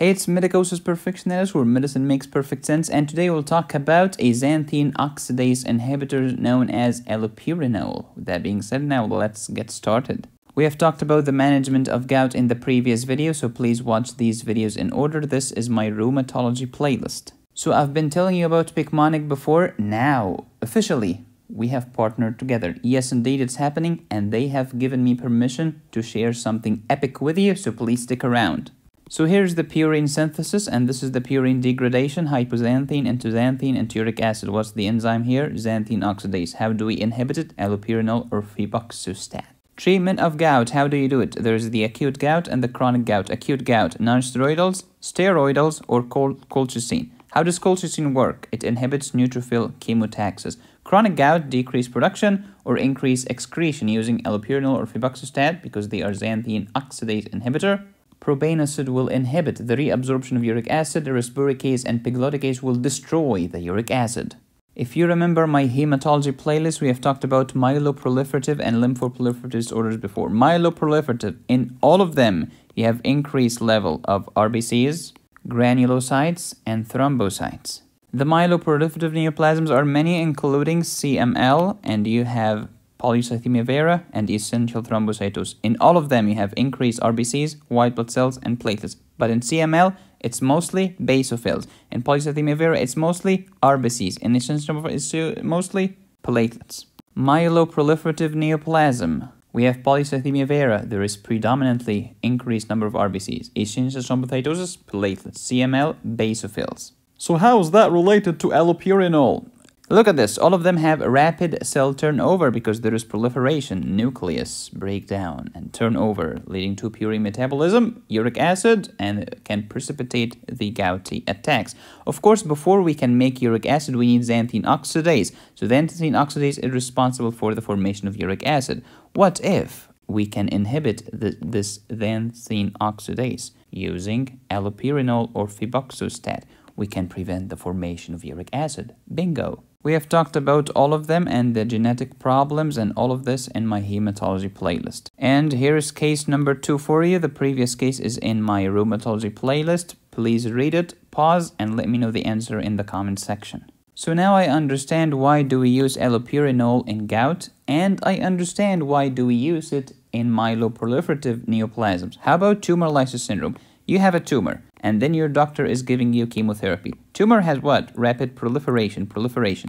Hey, it's Medicosis Perfectionalis, where medicine makes perfect sense, and today we'll talk about a xanthine oxidase inhibitor known as allopurinol. With that being said, now let's get started. We have talked about the management of gout in the previous video, so please watch these videos in order. This is my rheumatology playlist. So I've been telling you about Picmonic before. Now, officially, we have partnered together. Yes, indeed, it's happening, and they have given me permission to share something epic with you, so please stick around. So here's the purine synthesis, and this is the purine degradation, hypoxanthine into xanthine and uric acid. What's the enzyme here? Xanthine oxidase. How do we inhibit it? Allopurinol or febuxostat. Treatment of gout, how do you do it? There's the acute gout and the chronic gout. Acute gout, nonsteroidals, steroidals, or colchicine. How does colchicine work? It inhibits neutrophil chemotaxis. Chronic gout, decrease production or increase excretion using allopurinol or febuxostat because they are xanthine oxidase inhibitor. Probenecid will inhibit the reabsorption of uric acid. Rasburicase and pegloticase will destroy the uric acid. If you remember my hematology playlist, we have talked about myeloproliferative and lymphoproliferative disorders before. Myeloproliferative, in all of them, you have increased level of RBCs, granulocytes, and thrombocytes. The myeloproliferative neoplasms are many, including CML, and you have polycythemia vera, and essential thrombocytosis. In all of them, you have increased RBCs, white blood cells, and platelets. But in CML, it's mostly basophils. In polycythemia vera, it's mostly RBCs. In essential thrombocytosis, it's mostly platelets. Myeloproliferative neoplasm. We have polycythemia vera. There is predominantly increased number of RBCs. Essential thrombocytosis, platelets. CML, basophils. So how is that related to allopurinol? Look at this, all of them have rapid cell turnover because there is proliferation, nucleus breakdown and turnover, leading to purine metabolism, uric acid, and can precipitate the gouty attacks. Of course, before we can make uric acid, we need xanthine oxidase. So xanthine oxidase is responsible for the formation of uric acid. What if we can inhibit this xanthine oxidase using allopurinol or febuxostat? We can prevent the formation of uric acid. Bingo! We have talked about all of them and the genetic problems and all of this in my hematology playlist. And here is case number 2 for you. The previous case is in my rheumatology playlist. Please read it, pause, and let me know the answer in the comment section. So now I understand why do we use allopurinol in gout, and I understand why do we use it in myeloproliferative neoplasms. How about tumor lysis syndrome? You have a tumor, and then your doctor is giving you chemotherapy. Tumor has what? Rapid proliferation,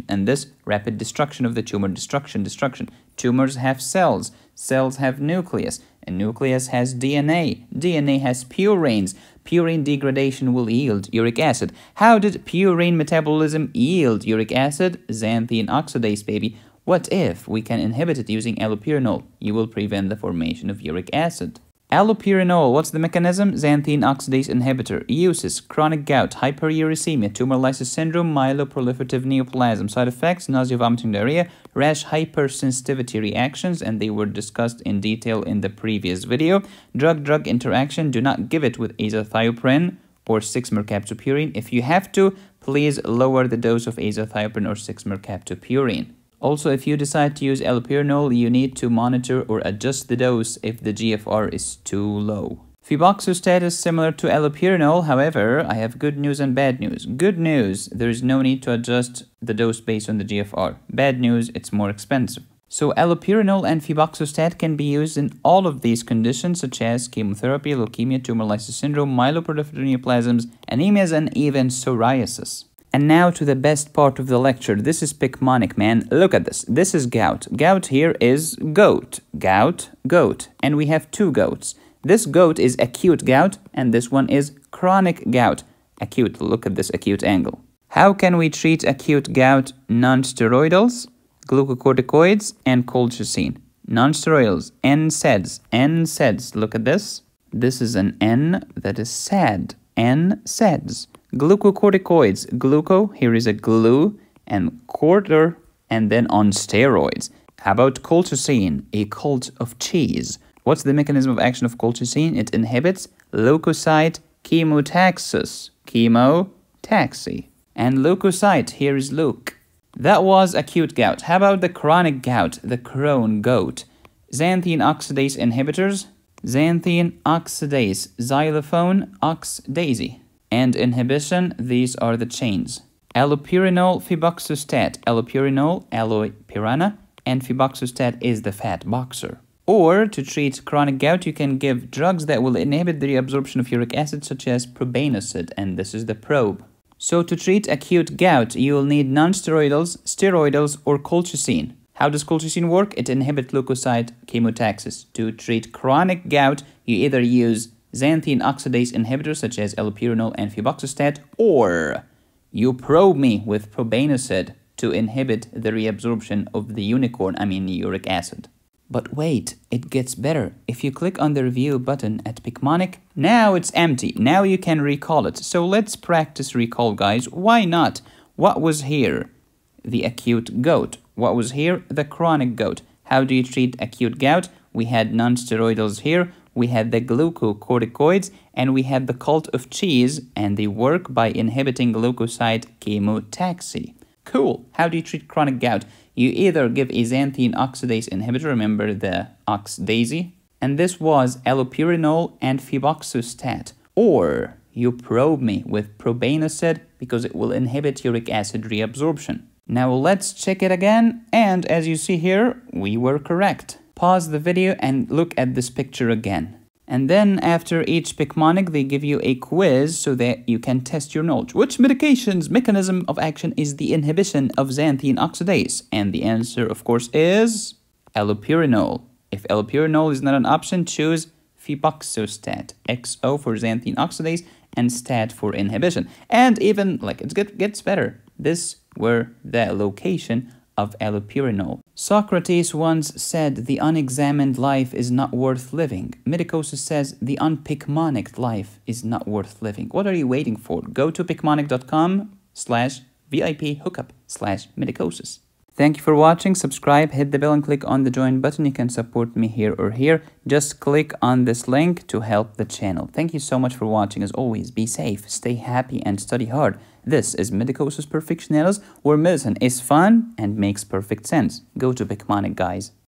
and this rapid destruction of the tumor, destruction. Tumors have cells, cells have nucleus, and nucleus has DNA. DNA has purines. Purine degradation will yield uric acid. How did purine metabolism yield uric acid? Xanthine oxidase, baby. What if we can inhibit it using allopurinol? You will prevent the formation of uric acid. Allopurinol, what's the mechanism? Xanthine oxidase inhibitor. Uses: chronic gout, hyperuricemia, tumor lysis syndrome, myeloproliferative neoplasm. Side effects: nausea, vomiting, diarrhea, rash, hypersensitivity reactions, and they were discussed in detail in the previous video. Drug-drug interaction, do not give it with azathioprine or 6-mercaptopurine. If you have to, please lower the dose of azathioprine or 6-mercaptopurine. Also, if you decide to use allopurinol, you need to monitor or adjust the dose if the GFR is too low. Febuxostat is similar to allopurinol, however, I have good news and bad news. Good news, there is no need to adjust the dose based on the GFR. Bad news, it's more expensive. So allopurinol and febuxostat can be used in all of these conditions such as chemotherapy, leukemia, tumor lysis syndrome, myeloproliferative neoplasms, anemias, and even psoriasis. And now to the best part of the lecture. This is Picmonic, man. Look at this. This is gout. Gout here is goat. Gout, goat. And we have two goats. This goat is acute gout, and this one is chronic gout. Acute, look at this acute angle. How can we treat acute gout? Nonsteroidals, glucocorticoids, and colchicine. Nonsteroidals, NSAIDs, NSAIDs. Look at this. This is an N that is SAD. NSAIDs. Glucocorticoids, gluco, here is a glue, and quarter, and then on steroids. How about colchicine, a cult of cheese? What's the mechanism of action of colchicine? It inhibits leukocyte chemotaxis, chemotaxis, and leukocyte, here is leuc. That was acute gout. How about the chronic gout, the Crohn gout? Xanthine oxidase inhibitors, xanthine oxidase, xylophone oxidase, and inhibition, these are the chains. Allopurinol, febuxostat, allopurinol, aloe pirana, and febuxostat is the fat boxer. Or, to treat chronic gout, you can give drugs that will inhibit the reabsorption of uric acid, such as probenecid, and this is the probe. So, to treat acute gout, you will need non-steroidals, steroidals, or colchicine. How does colchicine work? It inhibits leukocyte chemotaxis. To treat chronic gout, you either use xanthine oxidase inhibitors, such as allopurinol and febuxostat, or you probe me with probenecid to inhibit the reabsorption of the uric acid. But wait, it gets better. If you click on the review button at Picmonic, now it's empty. Now you can recall it. So let's practice recall, guys. Why not? What was here? The acute gout. What was here? The chronic gout. How do you treat acute gout? We had non-steroidals here. We had the glucocorticoids, and we had the cult of cheese, and they work by inhibiting leukocyte chemotaxis. Cool. How do you treat chronic gout? You either give a xanthine oxidase inhibitor, remember the oxidase, and this was allopurinol and febuxostat, or you probe me with probenecid because it will inhibit uric acid reabsorption. Now let's check it again, and as you see here, we were correct. Pause the video and look at this picture again. And then after each Picmonic, they give you a quiz so that you can test your knowledge. Which medication's mechanism of action is the inhibition of xanthine oxidase? And the answer, of course, is allopurinol. If allopurinol is not an option, choose febuxostat. XO for xanthine oxidase and stat for inhibition. And even, like, it gets better. This were the location of allopurinol. Socrates once said, the unexamined life is not worth living. Medicosis says, the unpicmonic life is not worth living. What are you waiting for? Go to picmonic.com/VIP hookup/medicosis. Thank you for watching. Subscribe, hit the bell, and click on the join button. You can support me here or here. Just click on this link to help the channel. Thank you so much for watching. As always, be safe, stay happy, and study hard. This is Medicosis Perfectionalis, where medicine is fun and makes perfect sense. Go to Picmonic, guys.